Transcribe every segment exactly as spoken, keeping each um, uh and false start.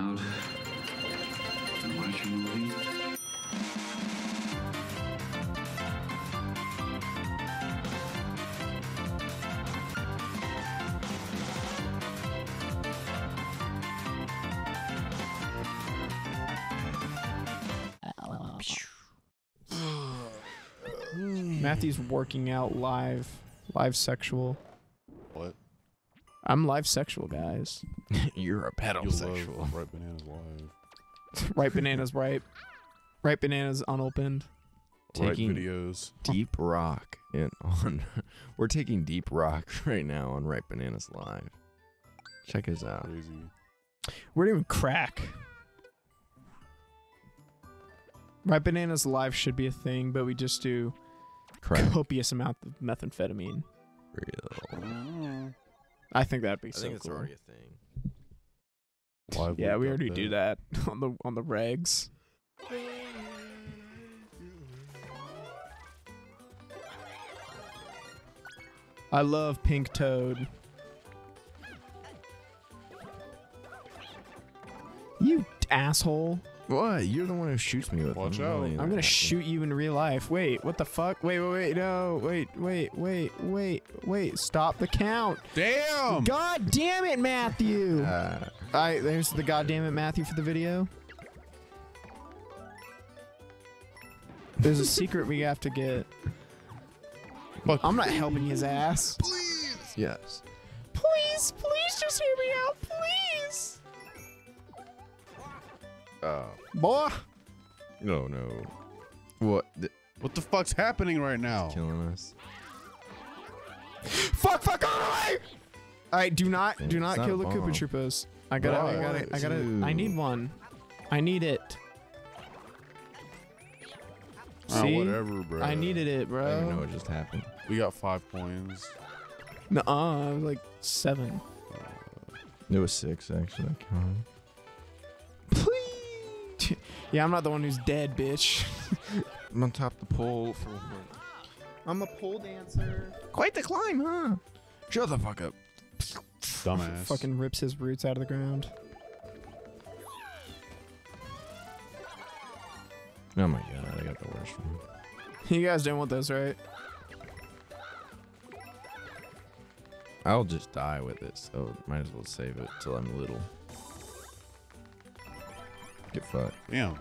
out and watch a movie. Matthew's working out live, live sexual. What? I'm live sexual, guys. You're a pedosexual. Ripe Bananas live. Ripe Bananas ripe. Ripe Bananas unopened. Taking videos. Deep rock in on. We're taking deep rock right now on Ripe Bananas live. Check us out. Crazy. We're doing crack. Ripe Bananas live should be a thing, but we just do crack. Copious amount of methamphetamine. Real. I think that'd be I so think it's cool. Already a thing. Why yeah, we already that? do that on the on the regs. I love Pink Toad. You asshole. What? You're the one who shoots me with Watch them. out. I'm gonna happen. shoot you in real life. Wait, what the fuck? Wait, wait, wait, no. Wait, wait, wait, wait, wait. Stop the count. Damn! God damn it, Matthew! Uh, Alright, there's the God damn it, Matthew for the video. There's a secret we have to get. But I'm not please. helping his ass. Please! Yes. Please, please just hear me out, please! Uh, Boy! No, no. What? The what the fuck's happening right now? It's killing us. Fuck! Fuck! All right, do not, Damn, do not kill not the Koopa Troopas. I gotta, I gotta, I gotta. Ooh. I need one. I need it. Oh, See? Whatever, bro. I needed it, bro. I don't know what just happened. We got five coins. Nuh-uh, like seven. It was six actually. Yeah, I'm not the one who's dead, bitch. I'm on top of the pole for a minute. I'm a pole dancer. Quite the climb, huh? Shut the fuck up. Dumbass. Fucking rips his roots out of the ground. Oh my god, I got the worst one. You guys didn't want this, right? I'll just die with it, so might as well save it till I'm little. Get fucked. Yeah.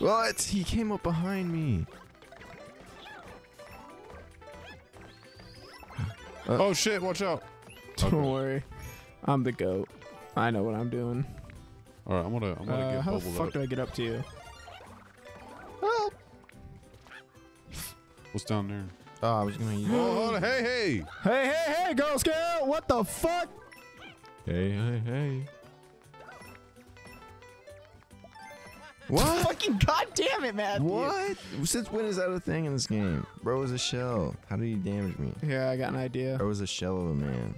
What? He came up behind me. Uh, oh shit, watch out. Don't okay. worry. I'm the goat. I know what I'm doing. Alright, I'm gonna I'm gonna uh, get How the fuck up. do I get up to you? Help! What's down there? Oh, I was gonna use oh, hey hey! Hey hey hey, Girl Scout! What the fuck? Hey, hey, hey. What? Fucking goddamn it, Matthew. What? Since when is that a thing in this game? Bro is a shell. How did he damage me? Yeah, I got an idea. Bro is a shell of a man.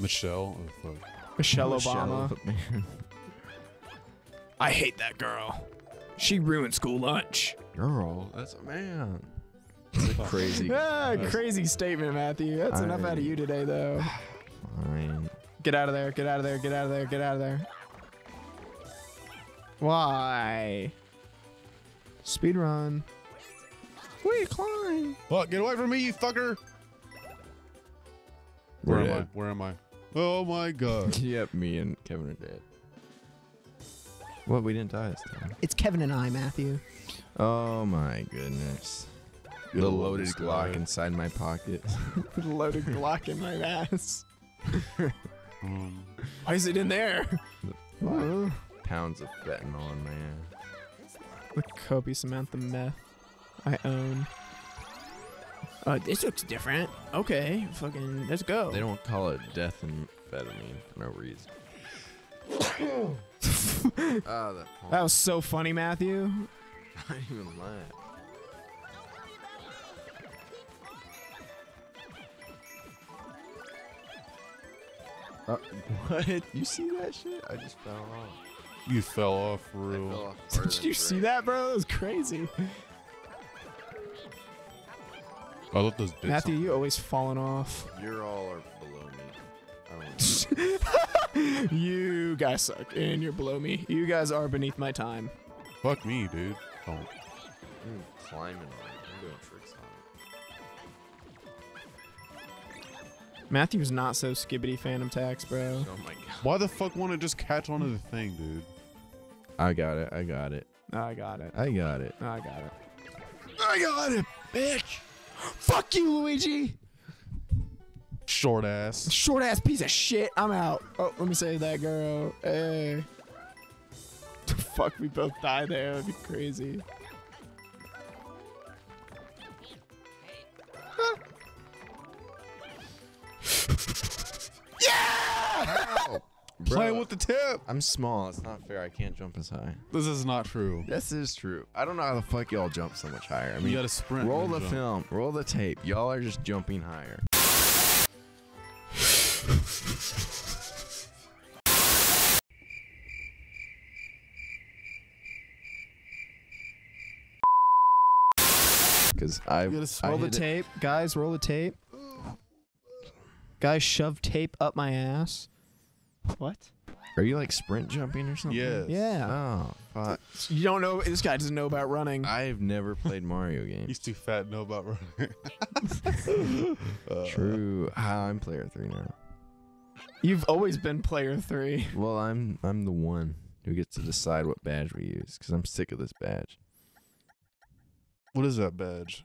Michelle? Oh, fuck. Michelle Obama. Michelle, man. I hate that girl. She ruined school lunch. Girl? That's a man. That's a crazy. Yeah, crazy statement, Matthew. That's I... enough out of you today, though. Fine. Get out of there. Get out of there. Get out of there. Get out of there. Why? Speed run. We climb. Fuck! Get away from me, you fucker! Where We're am dead. I? Where am I? Oh my god! Yep, me and Kevin are dead. What? We didn't die this time. It's Kevin and I, Matthew. Oh my goodness! Good the loaded Glock inside my pocket. The loaded Glock in my ass. um. Why is it in there? The pounds of fentanyl in my ass. The copious amount of meth I own. Uh, this looks different. Okay, fucking, let's go. They don't call it death and amphetamine for no reason. Oh, that, that was so funny, Matthew. I didn't even laugh. Uh, what? You see that shit? I just fell off. You fell off real. Fell off Did you break. see that, bro? That was crazy. I love those bits. Matthew, you always falling off. You're all are below me. I don't You guys suck, and you're below me. You guys are beneath my time. Fuck me, dude. Oh. I'm climbing on it. I'm doing tricks on it. Matthew's not so skibbity phantom tax, bro. Oh my god. Why the fuck want to just catch onto the thing, dude? I got it. I got it. I got it. I got it. I got it. I got it, bitch. Fuck you, Luigi. Short ass. Short ass piece of shit. I'm out. Oh, let me save that girl. Hey. Fuck, we both die there. That'd be crazy. Huh. Yeah! Bro, play with the tip. I'm small. It's not fair. I can't jump as high. This is not true. This is true. I don't know how the fuck y'all jump so much higher. I mean, you gotta sprint. Roll the jump. film. Roll the tape. Y'all are just jumping higher. Cause I you gotta roll the tape, it. guys. Roll the tape, guys. Shove tape up my ass. What? Are you like sprint jumping or something? Yes. Yeah. Oh, fuck. You don't know. This guy doesn't know about running. I've never played Mario games. He's too fat to know about running. True. Uh, I'm player three now. You've always been player three. Well, I'm I'm the one who gets to decide what badge we use because I'm sick of this badge. What is that badge?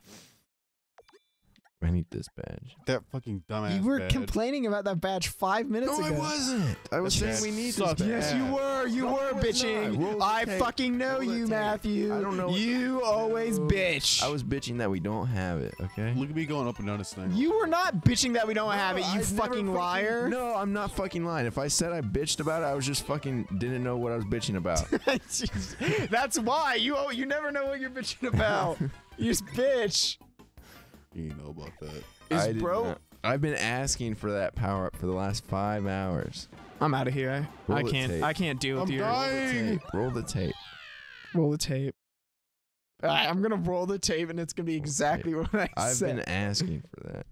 I need this badge. That fucking dumbass badge. You were badge. complaining about that badge five minutes no, ago. No, I wasn't. I was that saying we need this badge. Yes, you were. You no, were bitching. I fucking know you, tape. Matthew. I don't know. You always know. bitch. I was bitching that we don't have it, okay? Look at me going up and down this thing. You were not bitching that we don't no, have it, you I fucking liar. Fucking, no, I'm not fucking lying. If I said I bitched about it, I was just fucking didn't know what I was bitching about. That's why. You, oh, you never know what you're bitching about. You just bitch. You know about that. Is I bro not. I've been asking for that power up for the last five hours. I'm out of here. Roll I can't tape. I can't deal with I'm you. Dying. Roll the tape. Roll the tape. Roll the tape. I'm gonna roll the tape and it's gonna be roll exactly what I I've said. I've been asking for that.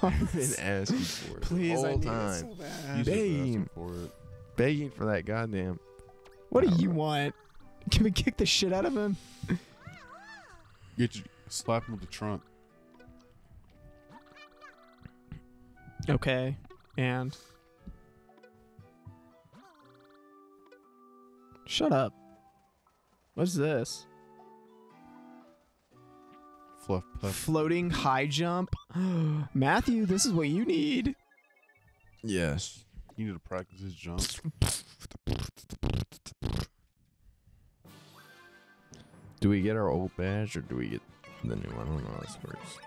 I've been asking for it. Please the whole I need time. It so bad. Begging for it. Begging for that goddamn. What power do you up. want? Can we kick the shit out of him? Get you slap him with the trunk. Okay, and shut up. What's this? Fluff puff. Floating high jump. Matthew, this is what you need. Yes, you need to practice his jump. Do we get our old badge or do we get the new one? I don't know how this works.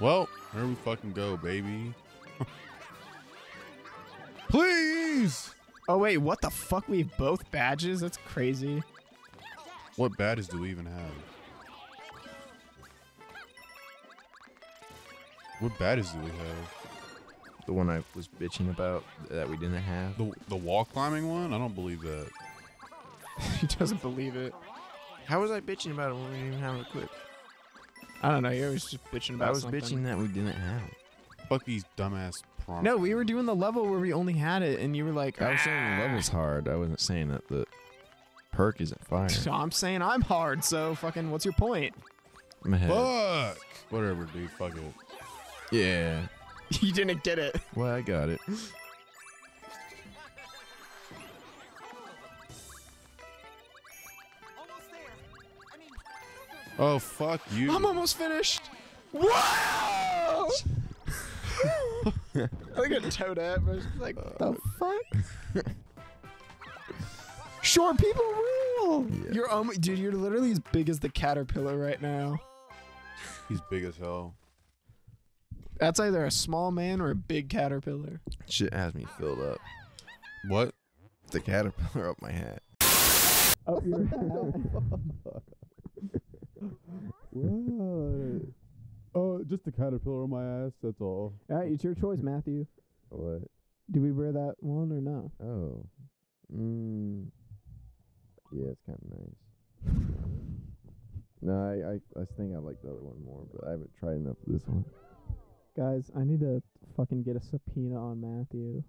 Well, here we fucking go, baby. Please! Oh wait, what the fuck? We have both badges? That's crazy. What badges do we even have? What badges do we have? The one I was bitching about that we didn't have. The, the wall climbing one? I don't believe that. He doesn't believe it. How was I bitching about it when we didn't even have it equipped? I don't know, you're always just bitching about I was something. bitching that we didn't have it. Fuck these dumbass prompts. No, we were doing the level where we only had it, and you were like, ah. I was saying the level's hard. I wasn't saying that the perk isn't fire. So I'm saying I'm hard, so fucking what's your point? I'm ahead. Fuck! Whatever, dude, fuck it. Yeah. You didn't get it. Well, I got it. Oh, fuck you. I'm almost finished. Wow! I think I towed at, but I was like, what the fuck? Short people rule! Yeah. You're um, dude, you're literally as big as the caterpillar right now. He's big as hell. That's either a small man or a big caterpillar. Shit has me filled up. What? The caterpillar up my hat. Up your hat. What? Oh, just the caterpillar on my ass, that's all. Alright, it's your choice, Matthew. What? Do we wear that one or no? Oh. Mm. Yeah, it's kind of nice. No, I, I, I think I like the other one more, but I haven't tried enough of this one. Guys, I need to fucking get a subpoena on Matthew.